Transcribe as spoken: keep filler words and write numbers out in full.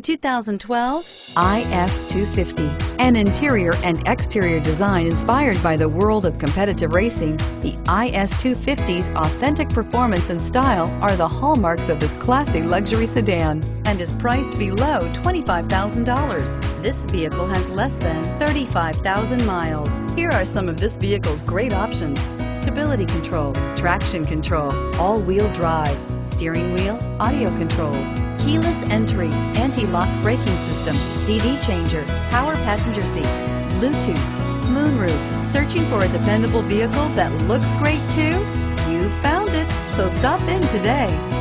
The two thousand twelve I S two fifty. An interior and exterior design inspired by the world of competitive racing, the I S two fifty's authentic performance and style are the hallmarks of this classy luxury sedan and is priced below twenty-five thousand dollars. This vehicle has less than thirty-five thousand miles. Here are some of this vehicle's great options: stability control, traction control, all-wheel drive, steering wheel audio controls, keyless entry, anti-lock braking system, C D changer, power passenger seat, Bluetooth, moonroof. Searching for a dependable vehicle that looks great too? You found it, so stop in today.